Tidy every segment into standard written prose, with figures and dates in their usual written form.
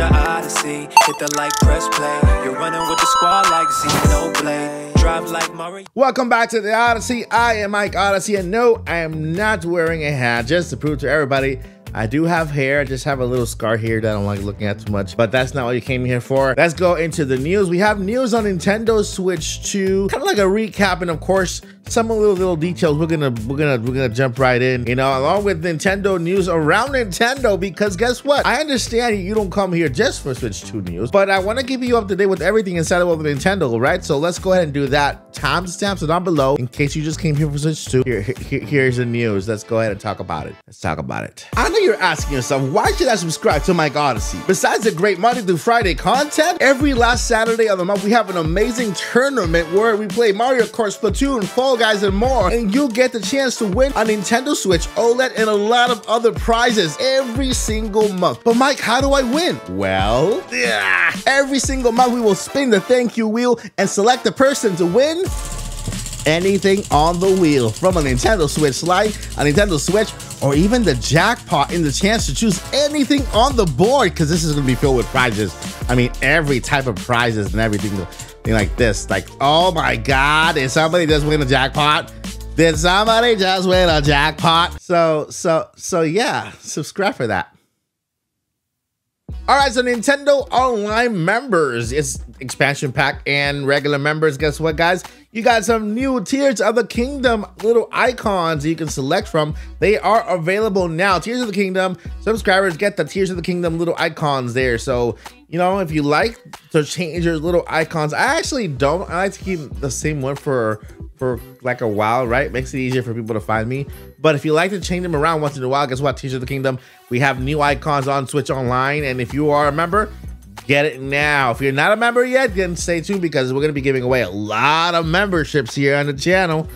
Nintendo Odyssey. Hit the like, press play. You're running with the squad like Xenoblade. Drive like Mario. Welcome back to the Odyssey. I am Mike Odyssey, and no, I am not wearing a hat, just to prove to everybody I do have hair. I just have a little scar here that I don't like looking at too much, but that's not what you came here for. Let's go into the news. We have news on Nintendo Switch 2, kind of like a recap, and of course, some little details. We're gonna jump right in, you know, along with Nintendo news around Nintendo, because guess what? I understand you don't come here just for Switch 2 news, but I want to keep you up to date with everything inside of Nintendo, right? So let's go ahead and do that. Timestamps are down below in case you just came here for Switch 2. Here's the news. Let's go ahead and talk about it. Let's talk about it. I know you're asking yourself, why should I subscribe to Mike Odyssey? Besides the great Monday through Friday content, every last Saturday of the month we have an amazing tournament where we play Mario Kart, Splatoon, Fall Guys, and more, and you'll get the chance to win a Nintendo Switch OLED and a lot of other prizes every single month. But Mike, how do I win? Well, yeah, every single month we will spin the thank you wheel and select the person to win anything on the wheel, from a Nintendo Switch Lite, a Nintendo Switch, or even the jackpot, in the chance to choose anything on the board, because this is going to be filled with prizes. I mean, every type of prizes and everything. Like this, like, oh my god, did somebody just win a jackpot? Did somebody just win a jackpot? So yeah, subscribe for that. All right, so Nintendo Online members, it's expansion pack, and regular members, guess what, guys? You got some new Tears of the Kingdom little icons you can select from. They are available now. Tears of the Kingdom subscribers get the Tears of the Kingdom little icons there. So, you know, if you like to change your little icons, I actually don't. I like to keep the same one for like a while, right? Makes it easier for people to find me. But if you like to change them around once in a while, guess what? Tears of the Kingdom, we have new icons on Switch Online, and if you are a member, get it now. If you're not a member yet, then stay tuned, because we're gonna be giving away a lot of memberships here on the channel,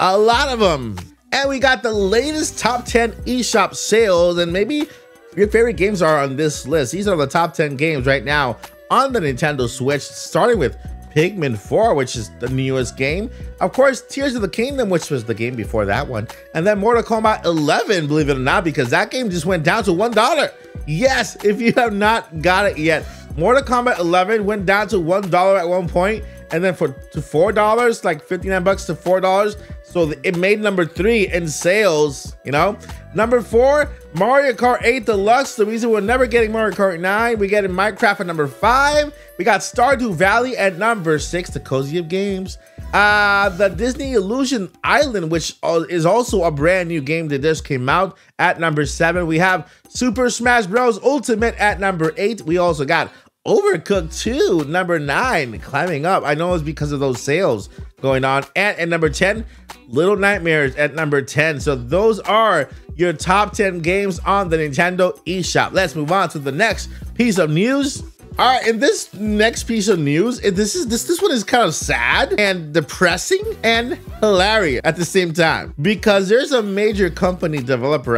a lot of them. And we got the latest top 10 eShop sales, and maybe your favorite games are on this list. These are the top 10 games right now on the Nintendo Switch, starting with Pikmin 4, which is the newest game. Of course, Tears of the Kingdom, which was the game before that one. And then Mortal Kombat 11, believe it or not, because that game just went down to $1. Yes, if you have not got it yet, Mortal Kombat 11 went down to $1 at one point, and then to $4, like 59 bucks to $4. So it made number 3 in sales, you know? Number 4, Mario Kart 8 Deluxe. The reason we're never getting Mario Kart 9, we're getting Minecraft at number 5. We got Stardew Valley at number 6, the cozy of games. The Disney Illusion Island, which is also a brand new game that just came out, at number 7. We have Super Smash Bros. Ultimate at number 8. We also got Overcooked 2, number 9, climbing up. I know it's because of those sales going on. And at number 10, Little Nightmares at number 10. So those are your top 10 games on the Nintendo eShop. Let's move on to the next piece of news. All right, and this next piece of news, this one is kind of sad and depressing and hilarious at the same time, because there's a major developer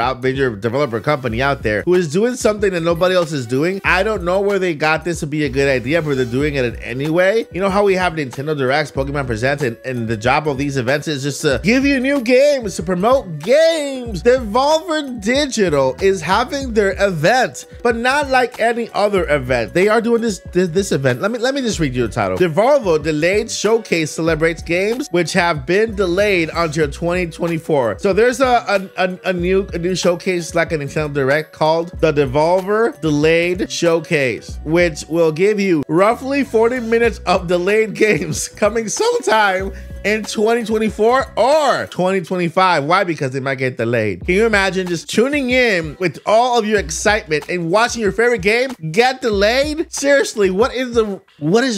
company out there who is doing something that nobody else is doing. I don't know where they got this to be a good idea, but they're doing it anyway. You know how we have Nintendo Directs, Pokemon Presents, and the job of these events is just to give you new games, to promote games. Devolver Digital is having their event, but not like any other event. They are doing this event. Let me just read you the title. Devolver Delayed Showcase celebrates games which have been delayed until 2024. So there's a new showcase, like a Nintendo Direct, called the Devolver Delayed Showcase, which will give you roughly 40 minutes of delayed games coming sometime in 2024 or 2025. Why? Because they might get delayed. Can you imagine just tuning in with all of your excitement and watching your favorite game get delayed? Seriously, what is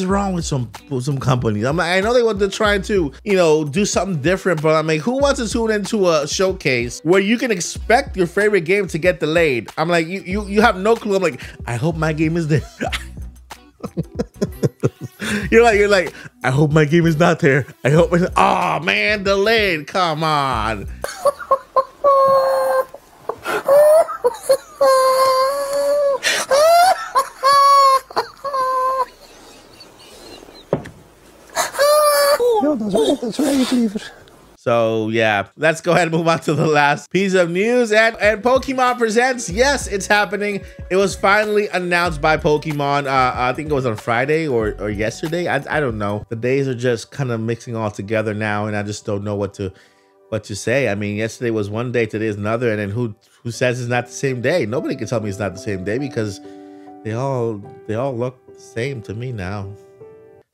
wrong with some companies? I'm like, I know they're trying to, you know, do something different, but I'm like, who wants to tune into a showcase where you can expect your favorite game to get delayed? I'm like, you have no clue. I'm like, I hope my game is there. You're like, I hope my game is not there. I hope it's, oh man, delayed. Come on. So yeah, let's go ahead and move on to the last piece of news. And Pokemon Presents, yes, it's happening. It was finally announced by Pokemon. I think it was on Friday or yesterday. I don't know. The days are just kind of mixing all together now, and I just don't know what to say. I mean, yesterday was one day, today is another, and then who says it's not the same day? Nobody can tell me it's not the same day because they all look the same to me now.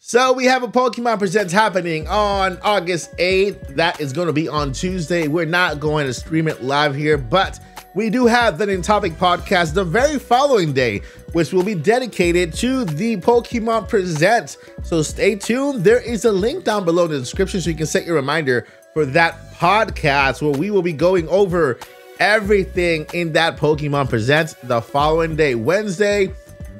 So we have a Pokemon Presents happening on August 8th. That is going to be on Tuesday. We're not going to stream it live here, but we do have the Nintopic podcast the very following day, which will be dedicated to the Pokemon Presents. So stay tuned. There is a link down below in the description so you can set your reminder for that podcast where we will be going over everything in that Pokemon Presents the following day. Wednesday,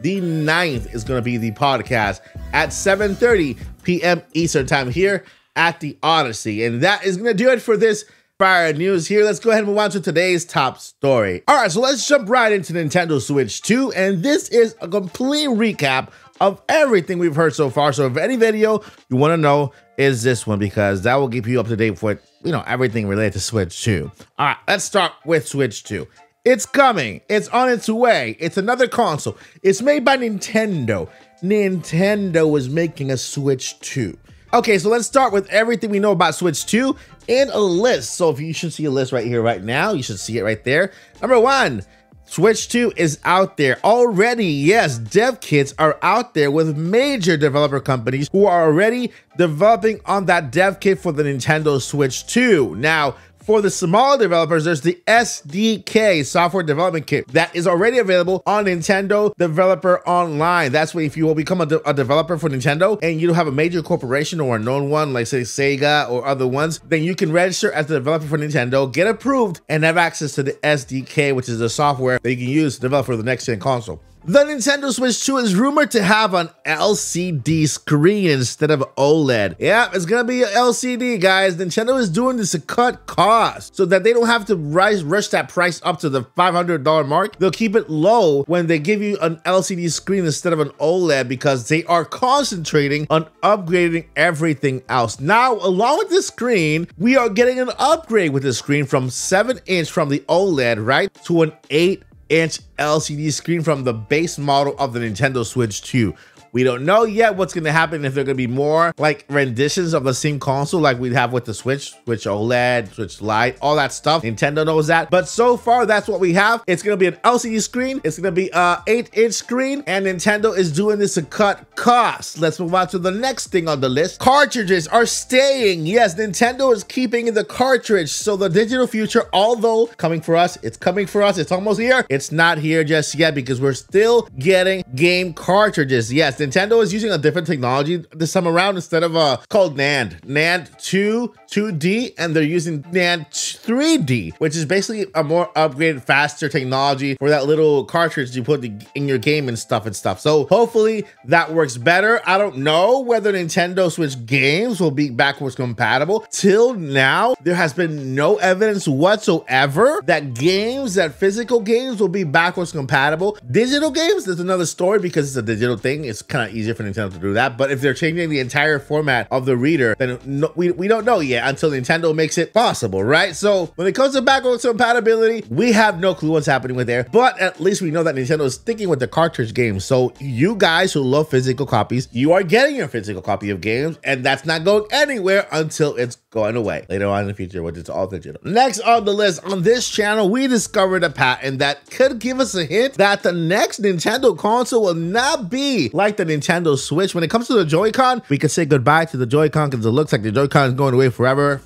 the 9th, is going to be the podcast at 7:30 p.m. Eastern time here at the Odyssey. And that is going to do it for this Fire News here. Let's go ahead and move on to today's top story. All right, so let's jump right into Nintendo Switch 2. And this is a complete recap of everything we've heard so far. So if any video you want to know is this one, because that will keep you up to date with, you know, everything related to Switch 2. All right, let's start with Switch 2. It's coming. It's on its way. It's another console. It's made by Nintendo. Nintendo is making a Switch 2. Okay, so let's start with everything we know about Switch 2 in a list. So if you should see a list right here, right now, you should see it right there. Number one, Switch 2 is out there already. Yes, dev kits are out there with major developer companies who are already developing on that dev kit for the Nintendo Switch 2. Now, for the smaller developers, there's the SDK, Software Development Kit, that is already available on Nintendo Developer Online. That's where if you will become a developer for Nintendo and you don't have a major corporation or a known one, like say Sega or other ones, then you can register as the developer for Nintendo, get approved, and have access to the SDK, which is the software that you can use to develop for the next-gen console. The Nintendo Switch 2 is rumored to have an LCD screen instead of OLED. Yeah, it's gonna be an LCD, guys. Nintendo is doing this to cut costs so that they don't have to rush that price up to the $500 mark. They'll keep it low when they give you an LCD screen instead of an OLED because they are concentrating on upgrading everything else. Now, along with this screen, we are getting an upgrade with the screen from 7-inch from the OLED, right, to an 8-inch LCD screen from the base model of the Nintendo Switch 2. We don't know yet what's going to happen, if there are going to be more like renditions of the same console like we have with the Switch, Switch OLED, Switch Lite, all that stuff. Nintendo knows that. But so far, that's what we have. It's going to be an LCD screen. It's going to be an 8-inch screen. And Nintendo is doing this to cut costs. Let's move on to the next thing on the list. Cartridges are staying. Yes, Nintendo is keeping the cartridge. So the digital future, although coming for us, it's coming for us. It's almost here. It's not here just yet because we're still getting game cartridges. Yes, Nintendo is using a different technology this time around instead of called NAND. NAND 2, 2D, and they're using NAND 3D, which is basically a more upgraded, faster technology for that little cartridge you put in your game and stuff and stuff. So hopefully that works better. I don't know whether Nintendo Switch games will be backwards compatible. Till now, there has been no evidence whatsoever that games, that physical games will be backwards compatible. Digital games, there's another story because it's a digital thing. It's kind of easier for Nintendo to do that, but if they're changing the entire format of the reader, then no, we don't know yet until Nintendo makes it possible, right? So when it comes to backwards compatibility, we have no clue what's happening with there, but at least we know that Nintendo is sticking with the cartridge game. So you guys who love physical copies, you are getting your physical copy of games, and that's not going anywhere until it's going away later on in the future, which is all digital. Next on the list, on this channel, we discovered a patent that could give us a hint that the next Nintendo console will not be like the Nintendo Switch. When it comes to the Joy-Con, we can say goodbye to the Joy-Con because it looks like the Joy-Con is going away forever.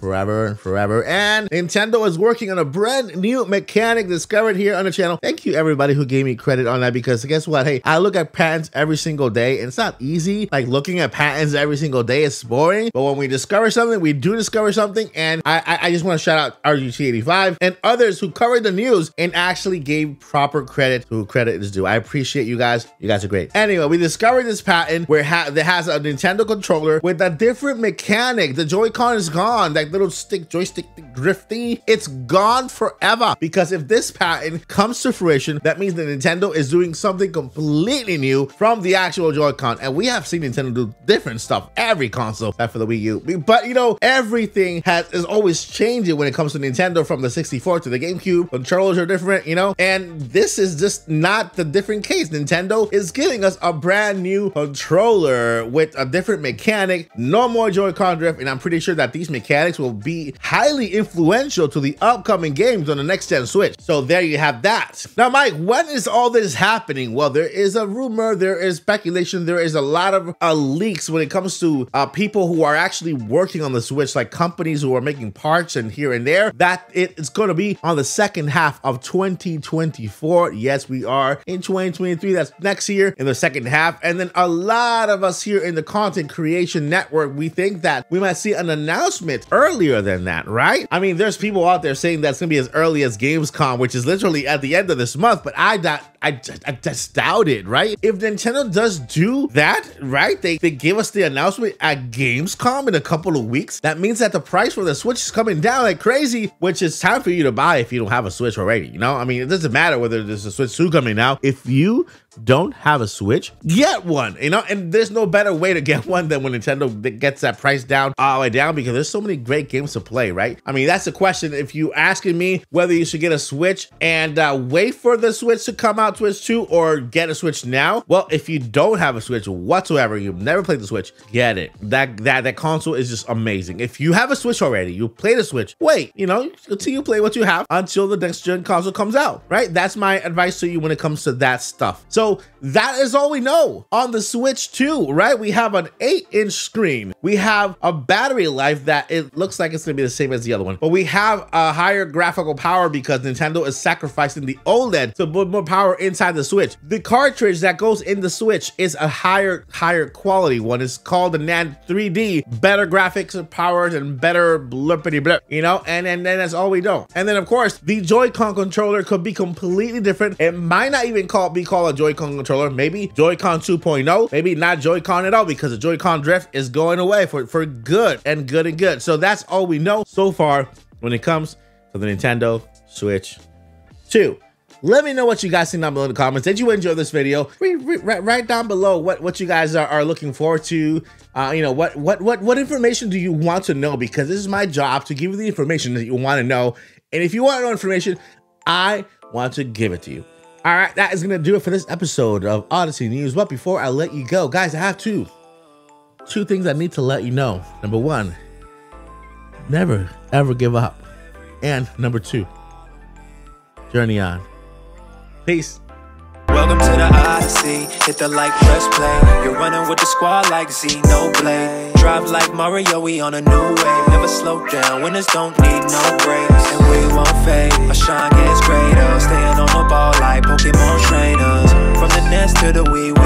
And Nintendo is working on a brand new mechanic discovered here on the channel. Thank you everybody who gave me credit on that because guess what? Hey, I look at patents every single day and it's not easy. Like looking at patents every single day is boring, but when we discover something, we do discover something. And I just want to shout out RGT85 and others who covered the news and actually gave proper credit to who credit is due. I appreciate you guys. You guys are great. Anyway, we discovered this patent where that has a Nintendo controller with a different mechanic. The Joy-Con is gone. gone. That little stick, joystick drift thingy, it's gone forever. Because if this patent comes to fruition, that means that Nintendo is doing something completely new from the actual Joy-Con. And we have seen Nintendo do different stuff every console except for the Wii U. But you know, everything is always changing when it comes to Nintendo, from the 64 to the GameCube. Controllers are different, you know, and this is just not the different case. Nintendo is giving us a brand new controller with a different mechanic, no more Joy-Con drift, and I'm pretty sure that these mechanics will be highly influential to the upcoming games on the next-gen Switch. So there you have that. Now, Mike, when is all this happening? Well, there is a rumor, there is speculation, there is a lot of leaks when it comes to people who are actually working on the Switch, like companies who are making parts and here and there, that it's going to be on the second half of 2024. Yes, we are in 2023. That's next year in the second half. And then a lot of us here in the content creation network, we think that we might see an announcement earlier than that, right? I mean, there's people out there saying that's going to be as early as Gamescom, which is literally at the end of this month, but I just doubt it, right? If Nintendo does do that, right, they give us the announcement at Gamescom in a couple of weeks, that means that the price for the Switch is coming down like crazy, which is time for you to buy if you don't have a Switch already, you know? I mean, it doesn't matter whether there's a Switch 2 coming out. If you don't have a Switch, get one, you know? And there's no better way to get one than when Nintendo gets that price down all the way down, because there's so many great games to play, right? I mean, that's the question. If you asking me whether you should get a Switch and wait for the Switch to come out, Switch 2, or get a Switch now, well, if you don't have a Switch whatsoever, you've never played the Switch, get it. That console is just amazing. If you have a Switch already, you play the Switch, wait, you know, until you play what you have until the next gen console comes out, right? That's my advice to you when it comes to that stuff. So that is all we know on the Switch 2, right? We have an 8-inch screen. We have a battery life that it looks like it's gonna be the same as the other one, but we have a higher graphical power because Nintendo is sacrificing the OLED to put more power inside the Switch. The cartridge that goes in the Switch is a higher quality one. It's called the NAND 3D, better graphics and powers and better blippity blip, you know, and then that's all we know. And then of course, the Joy-Con controller could be completely different. It might not even be called a Joy-Con controller, maybe Joy-Con 2.0, maybe not Joy-Con at all, because the Joy-Con drift is going away for good and good and good. So that's all we know so far when it comes to the Nintendo Switch 2. Let me know what you guys think down below in the comments. Did you enjoy this video? Write down below what you guys are looking forward to. You know, what information do you want to know? Because this is my job to give you the information that you want to know. And if you want to know information, I want to give it to you. All right, that is going to do it for this episode of Odyssey News. But before I let you go, guys, I have two things I need to let you know. Number one, never, ever give up. And number two, journey on. Peace. Welcome to the Odyssey. Hit the like, press play. You're running with the squad like Z, no blade. Drive like Mario, we on a new wave. Never slow down, winners don't need no breaks. And we won't fade, our shine gets greater. Staying on the ball like Pokemon trainers. From the nest to the Wii.